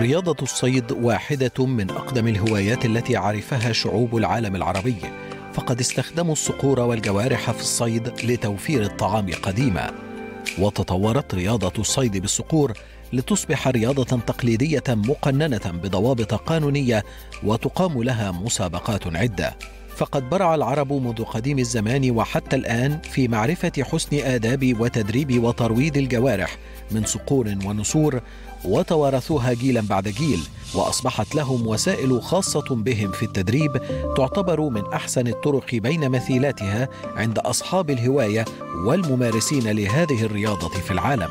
رياضة الصيد واحدة من أقدم الهوايات التي عرفها شعوب العالم العربي، فقد استخدموا الصقور والجوارح في الصيد لتوفير الطعام قديما. وتطورت رياضة الصيد بالصقور لتصبح رياضة تقليدية مقننة بضوابط قانونية وتقام لها مسابقات عدة. فقد برع العرب منذ قديم الزمان وحتى الآن في معرفة حسن آداب وتدريب وترويض الجوارح من صقور ونسور، وتوارثوها جيلا بعد جيل، وأصبحت لهم وسائل خاصة بهم في التدريب تعتبر من أحسن الطرق بين مثيلاتها عند أصحاب الهواية والممارسين لهذه الرياضة في العالم.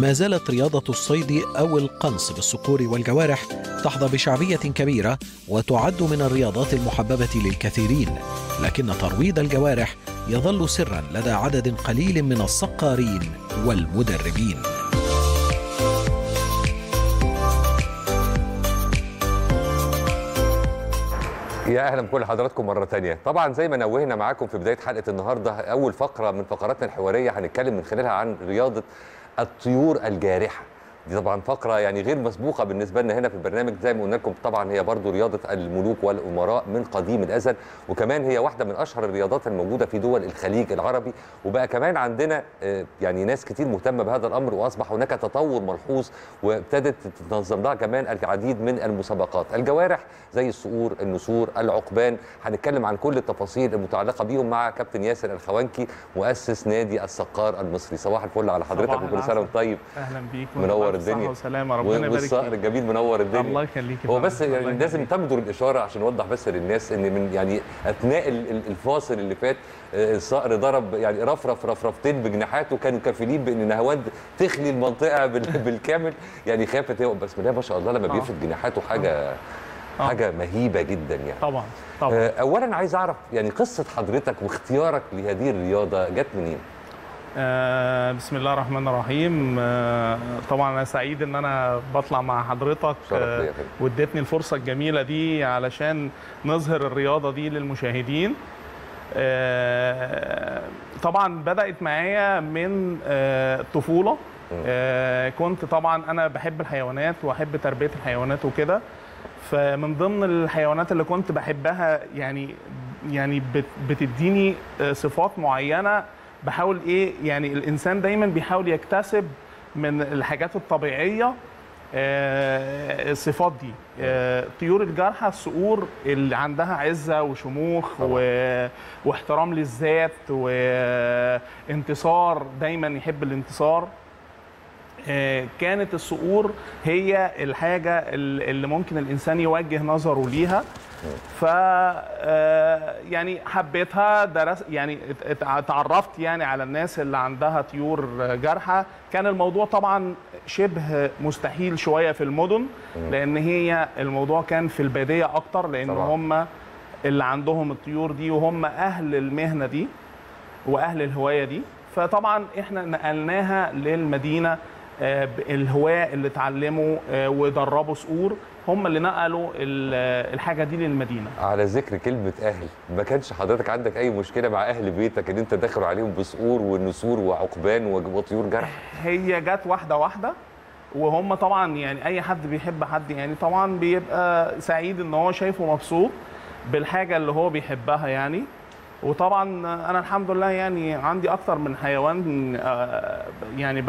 ما زالت رياضة الصيد أو القنص بالصقور والجوارح تحظى بشعبية كبيرة وتعد من الرياضات المحببة للكثيرين، لكن ترويض الجوارح يظل سراً لدى عدد قليل من الصقارين والمدربين. يا اهلا بكل حضراتكم مره تانية. طبعا زي ما نوهنا معاكم في بدايه حلقه النهارده، اول فقره من فقراتنا الحواريه هنتكلم من خلالها عن رياضه الطيور الجارحه. دي طبعا فقره يعني غير مسبوقه بالنسبه لنا هنا في البرنامج. زي ما قلنا لكم طبعا هي برضو رياضه الملوك والامراء من قديم الازل، وكمان هي واحده من اشهر الرياضات الموجوده في دول الخليج العربي، وبقى كمان عندنا يعني ناس كتير مهتمه بهذا الامر، واصبح هناك تطور ملحوظ وابتدت تتنظم لها كمان العديد من المسابقات. الجوارح زي الصقور، النسور، العقبان، هنتكلم عن كل التفاصيل المتعلقه بيهم مع كابتن ياسر الخوانكي مؤسس نادي الصقار المصري. صباح الفل على حضرتك وكل سنه وانت طيب. اهلا بيك، منور الدنيا وسلامه، ربنا يبارك فيك. والصقر الجميل منور الدنيا، الله يخليك. هو بس يعني لازم تبدر الاشاره عشان نوضح بس للناس ان من يعني اثناء الفاصل اللي فات الصقر ضرب يعني رفرفتين بجناحاته، كانوا كافلين بان نهاوند تخلي المنطقه بالكامل. يعني خافت هي، بسم الله ما شاء الله لما بيفرد جناحاته حاجه مهيبه جدا يعني. طبعا اولا عايز اعرف يعني قصه حضرتك واختيارك لهذه الرياضه جت منين؟ بسم الله الرحمن الرحيم. طبعا انا سعيد ان انا بطلع مع حضرتك واديتني الفرصه الجميله دي علشان نظهر الرياضه دي للمشاهدين. طبعا بدات معايا من الطفوله. كنت طبعا انا بحب الحيوانات واحب تربيه الحيوانات وكده، فمن ضمن الحيوانات اللي كنت بحبها يعني بتديني صفات معينه بحاول يعني الانسان دايما بيحاول يكتسب من الحاجات الطبيعيه الصفات دي. طيور الجارحه، الصقور اللي عندها عزه وشموخ واحترام للذات وانتصار، دايما يحب الانتصار. كانت الصقور هي الحاجه اللي ممكن الانسان يوجه نظره ليها، ف يعني حبيتها. يعني اتعرفت يعني على الناس اللي عندها طيور جارحه. كان الموضوع طبعا شبه مستحيل شويه في المدن، لان هي الموضوع كان في الباديه اكتر، لان هم اللي عندهم الطيور دي وهم اهل المهنه دي واهل الهوايه دي. فطبعا احنا نقلناها للمدينه، الهواة اللي اتعلموا ودربوا صقور هم اللي نقلوا الحاجه دي للمدينه. على ذكر كلمه اهل، ما كانش حضرتك عندك اي مشكله مع اهل بيتك ان انت داخل عليهم بصقور ونسور وعقبان وطيور جرح؟ هي جت واحده واحده، وهم طبعا يعني اي حد بيحب حد يعني طبعا بيبقى سعيد ان هو شايفه مبسوط بالحاجه اللي هو بيحبها يعني. وطبعا انا الحمد لله يعني عندي اكثر من حيوان يعني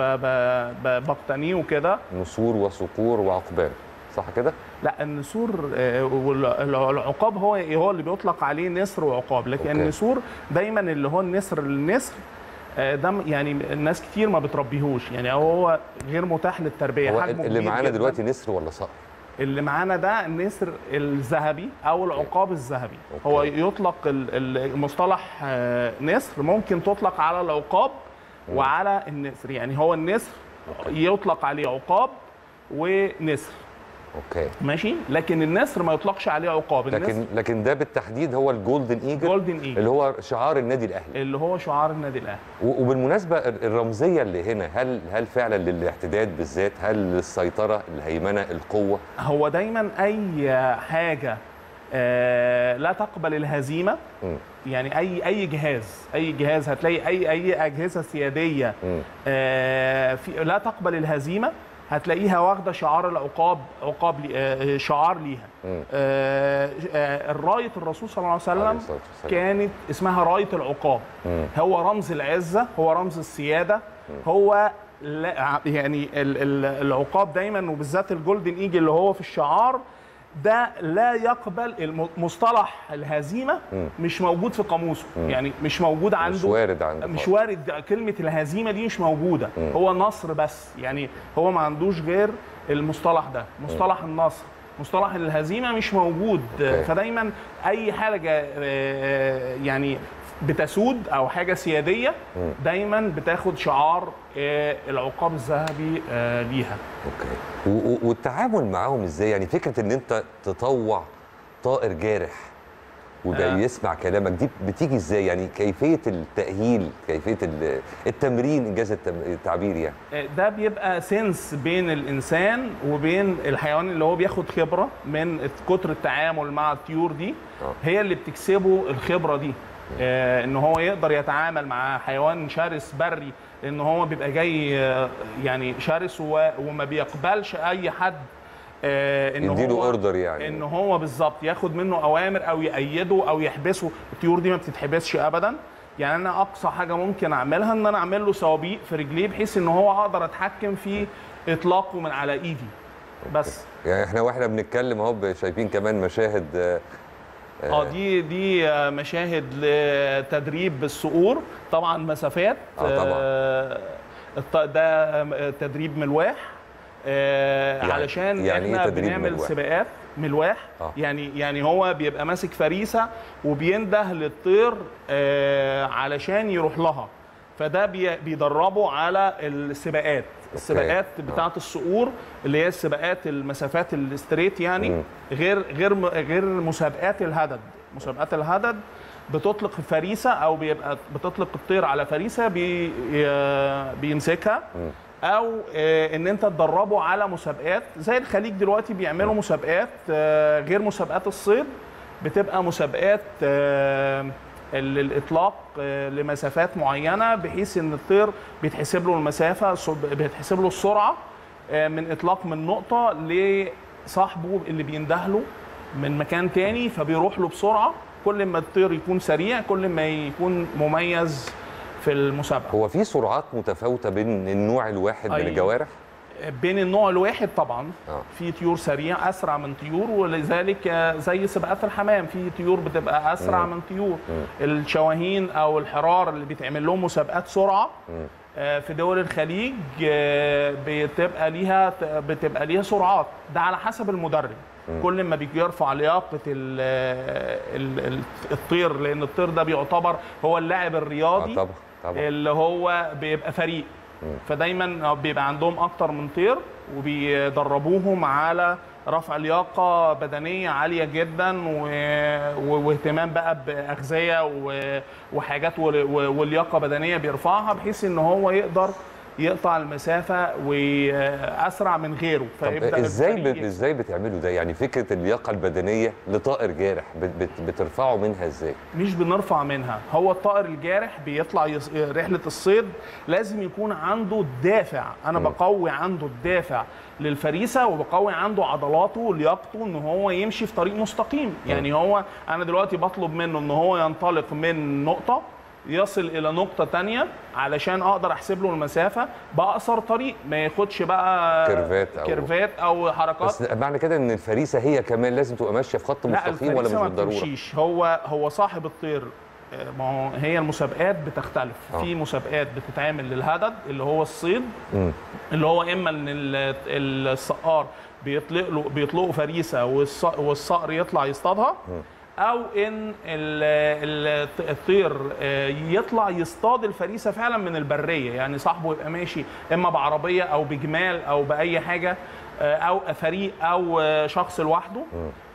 بقتنيه وكده. نسور وصقور وعقبان، صح كده؟ لا، النسور والعقاب هو اللي بيطلق عليه نسر وعقاب، لكن النسور دايما اللي هو النسر ده يعني الناس كتير ما بتربيهوش، يعني هو غير متاح للتربيه. هو اللي معانا دلوقتي نسر ولا صقر؟ اللي معانا ده النسر الذهبي او العقاب الذهبي. هو يطلق المصطلح نسر، ممكن تطلق على العقاب وعلى النسر. يعني هو النسر يطلق عليه عقاب ونسر. ماشي. لكن النسر ما يطلقش عليه عقاب. لكن ده بالتحديد هو الجولدن إيجل، اللي هو شعار النادي الاهلي. وبالمناسبه الرمزيه اللي هنا، هل فعلا للاعتداد بالذات؟ هل للسيطره، الهيمنه، القوه؟ هو دايما اي حاجه لا تقبل الهزيمه، يعني اي جهاز هتلاقي اي اجهزه سياديه لا تقبل الهزيمه هتلاقيها واخده شعار العقاب، عقاب شعار ليها. راية الرسول صلى الله عليه وسلم كانت اسمها راية العقاب. هو رمز العزة، هو رمز السيادة، هو يعني العقاب دايما، وبالذات الجولدن إيجل اللي هو في الشعار ده لا يقبل. مصطلح الهزيمة مش موجود في قاموسه، يعني مش موجود عنده، مش وارد عنده، مش وارد. كلمة الهزيمة دي مش موجودة، هو نصر بس، يعني هو ما عندوش غير المصطلح ده، مصطلح النصر. مصطلح الهزيمة مش موجود. فدايما أي حاجة يعني بتسود أو حاجة سيادية دايما بتاخد شعار العقاب الذهبي ليها. اوكي، والتعامل معاهم ازاي؟ يعني فكرة ان انت تطوع طائر جارح وده يسمع كلامك دي بتيجي ازاي؟ يعني كيفية التأهيل، كيفية التمرين، انجاز التعبير يعني. ده بيبقى سنس بين الانسان وبين الحيوان اللي هو بياخد خبرة من كتر التعامل مع الطيور دي. هي اللي بتكسبه الخبرة دي، ان هو يقدر يتعامل مع حيوان شرس بري، لان هو بيبقى جاي يعني شرس وما بيقبلش اي حد ان هو يديله اوردر، يعني ان هو بالظبط ياخد منه اوامر او يأيده او يحبسه. الطيور دي ما بتتحبسش ابدا، يعني انا اقصى حاجه ممكن اعملها ان انا اعمل له صوابيق في رجليه بحيث ان هو اقدر اتحكم في اطلاقه من على ايدي بس. يعني احنا واحنا بنتكلم اهو شايفين كمان مشاهد دي مشاهد لتدريب الصقور، طبعا مسافات، طبعا ده تدريب ملواح، يعني علشان يعني احنا بنعمل سباقات ملواح. يعني هو بيبقى ماسك فريسه وبينده للطير علشان يروح لها، فده بيدربه على السباقات. السباقات بتاعه الصقور اللي هي السباقات المسافات الاستريت، يعني غير مسابقات الهدد. مسابقات الهدد بتطلق فريسه او بيبقى بتطلق الطير على فريسه بيمسكها، او ان انت تدربه على مسابقات زي الخليج دلوقتي بيعملوا مسابقات غير مسابقات الصيد، بتبقى مسابقات الإطلاق لمسافات معينة، بحيث إن الطير بيتحسب له المسافة، بيتحسب له السرعة من إطلاق من نقطة لصاحبه اللي بيندهله من مكان تاني، فبيروح له بسرعة. كل ما الطير يكون سريع كل ما يكون مميز في المسابقة. هو في سرعات متفاوتة بين النوع الواحد من الجوارح؟ بين النوع الواحد طبعا. في طيور سريع اسرع من طيور، ولذلك زي سباقات الحمام في طيور بتبقى اسرع من طيور. الشواهين او الحرار اللي بيتعمل لهم مسابقات سرعه في دول الخليج بتبقى ليها سرعات. ده على حسب المدرب، كل ما بيرفع لياقه الطير، لان الطير ده بيعتبر هو اللاعب الرياضي طبعا. اللي هو بيبقى فريق، فدايما بيبقى عندهم اكتر من طير وبيدربوهم على رفع لياقه بدنيه عاليه جدا واهتمام بقى باغذيه وحاجات ولياقه بدنيه بيرفعها، بحيث ان هو يقدر يقطع المسافه واسرع من غيره. فيبدا ازاي بتعملوا ده؟ يعني فكره اللياقه البدنيه لطائر جارح بترفعه منها ازاي؟ مش بنرفع منها. هو الطائر الجارح بيطلع رحله الصيد لازم يكون عنده الدافع. انا بقوي عنده الدافع للفريسه، وبقوي عنده عضلاته ولياقته ان هو يمشي في طريق مستقيم. يعني هو انا دلوقتي بطلب منه ان هو ينطلق من نقطه يصل الى نقطه ثانيه علشان اقدر احسب له المسافه باقصر طريق، ما ياخدش بقى كيرفات او حركات. بس معنى كده ان الفريسه هي كمان لازم تبقى ماشيه في خط مستقيم ولا مش بالضروره؟ لا، مش هو صاحب الطير. ما هي المسابقات بتختلف. في مسابقات بتتعمل للهدد اللي هو الصيد، اللي هو اما ان الصقار بيطلقوا فريسه والصقر يطلع يصطادها، أو إن الطير يطلع يصطاد الفريسة فعلا من البرية. يعني صاحبه يبقى ماشي إما بعربية أو بجمال أو بأي حاجة أو فريق أو شخص لوحده،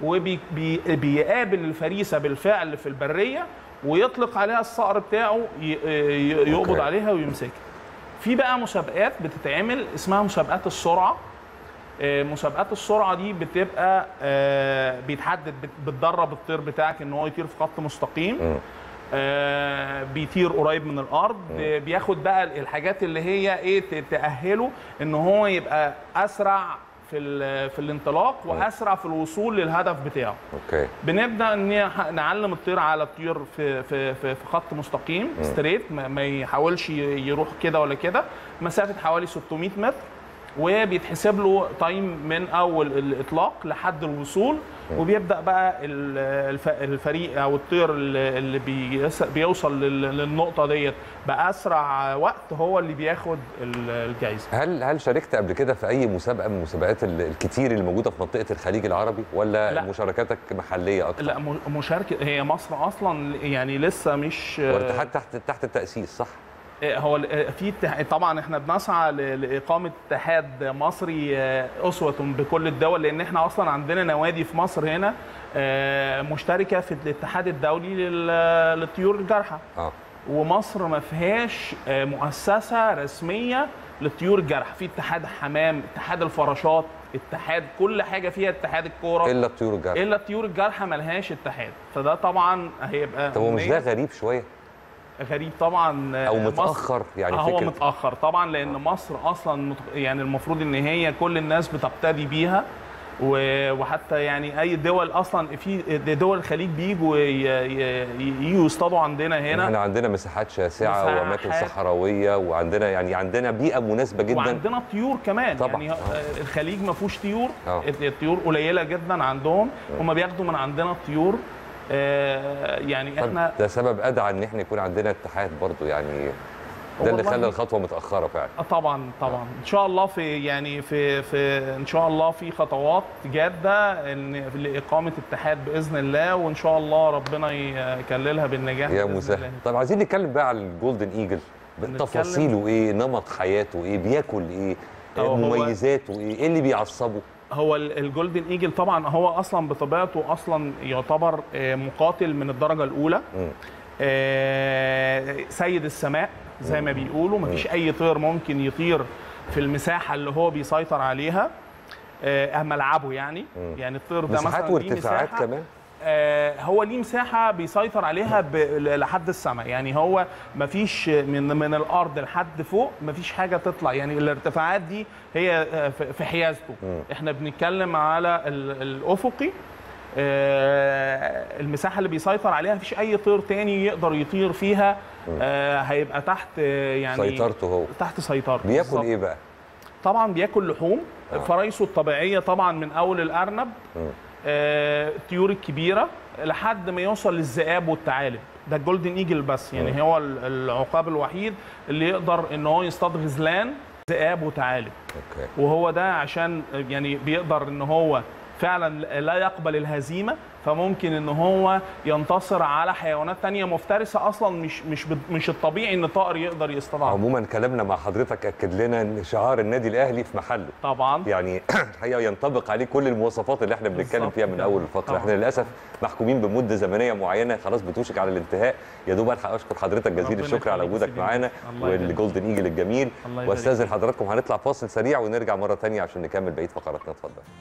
وبيقابل الفريسة بالفعل في البرية ويطلق عليها الصقر بتاعه، يقبض عليها ويمسكها. في بقى مسابقات بتتعمل اسمها مسابقات السرعة. مسابقات السرعه دي بتبقى بيتحدد، بتدرب الطير بتاعك ان هو يطير في خط مستقيم، بيطير قريب من الارض، بياخد بقى الحاجات اللي هي ايه تاهله ان هو يبقى اسرع في الانطلاق واسرع في الوصول للهدف بتاعه. اوكي. بنبدا نعلم الطير على الطير في في في خط مستقيم ستريت، ما يحاولش يروح كده ولا كده، مسافه حوالي 600 متر، وبيتحسب له تايم من اول الاطلاق لحد الوصول. وبيبدا بقى الفريق او الطير اللي بيوصل للنقطه ديت باسرع وقت هو اللي بياخد الجائزه. هل شاركت قبل كده في اي مسابقه من المسابقات الكتير اللي موجوده في منطقه الخليج العربي، ولا لا. مشاركاتك محليه اكتر؟ لا، مشاركه هي مصر اصلا يعني لسه مش وارتحت تحت التاسيس، صح؟ هو في طبعا احنا بنسعى لاقامه اتحاد مصري اسوه بكل الدول، لان احنا اصلا عندنا نوادي في مصر هنا مشتركه في الاتحاد الدولي للطيور الجارحه. ومصر ما فيهاش مؤسسه رسميه للطيور الجارحه، في اتحاد حمام، اتحاد الفراشات، اتحاد كل حاجه فيها، اتحاد الكوره، الا الطيور الجارحه ملهاش اتحاد، فده طبعا هيبقى. طب ومش ده غريب شويه؟ غريب طبعا او متاخر يعني هو فكرة. متاخر طبعا، لان مصر اصلا يعني المفروض ان هي كل الناس بتقتدي بيها، وحتى يعني اي دول اصلا في دول الخليج بيجوا يصطادوا عندنا هنا. احنا عندنا مساحات شاسعه واماكن صحراويه، وعندنا يعني عندنا بيئه مناسبه جدا، وعندنا طيور كمان طبعا. يعني الخليج ما فيهوش طيور، الطيور قليله جدا عندهم، هم بياخدوا من عندنا الطيور. يعني احنا ده سبب ادعى ان احنا يكون عندنا اتحاد برضو، يعني ده اللي خلى الخطوه متاخره فعلا. طبعا ان شاء الله في يعني في ان شاء الله في خطوات جاده لاقامه اتحاد باذن الله، وان شاء الله ربنا يكللها بالنجاح يا مسهل. طب عايزين نتكلم بقى على الجولدن ايجل بتفاصيله، ايه نمط حياته، ايه بياكل، ايه مميزاته، ايه اللي بيعصبه؟ هو الجولدن ايجل طبعا هو اصلا بطبيعته اصلا يعتبر مقاتل من الدرجه الاولى، سيد السماء زي ما بيقولوا، مفيش اي طير ممكن يطير في المساحه اللي هو بيسيطر عليها، ملعبه يعني. يعني الطير ده مساحات وارتفاعات كمان، هو ليه مساحه بيسيطر عليها لحد السماء، يعني هو مفيش من الارض لحد فوق مفيش حاجه تطلع، يعني الارتفاعات دي هي في حيازته. احنا بنتكلم على الافقي، المساحه اللي بيسيطر عليها مفيش اي طير تاني يقدر يطير فيها، هيبقى تحت يعني سيطرته، هو تحت سيطرته. بياكل بالزبط. ايه بقى؟ طبعا بياكل لحوم، فرايسه الطبيعيه طبعا من اول الارنب، الطيور الكبيره، لحد ما يوصل للذئاب والثعالب. ده الجولدن ايجل بس، يعني هو العقاب الوحيد اللي يقدر ان هو يصطاد غزلان، ذئاب وثعالب. وهو ده عشان يعني بيقدر ان هو فعلا لا يقبل الهزيمه، فممكن ان هو ينتصر على حيوانات ثانيه مفترسه اصلا مش الطبيعي ان طائر يقدر يصطادها. عموما كلامنا مع حضرتك اكد لنا ان شعار النادي الاهلي في محله طبعا، يعني الحقيقه ينطبق عليه كل المواصفات اللي احنا بنتكلم فيها من اول الفتره طبعا. احنا للاسف محكومين بمده زمنيه معينه خلاص بتوشك على الانتهاء. يا دوب الحق اشكر حضرتك جزيل الشكر على وجودك معانا والجولدن ايجل الجميل، واستاذن حضراتكم هنطلع فاصل سريع ونرجع مره ثانيه عشان نكمل بقيه فقراتنا. اتفضل.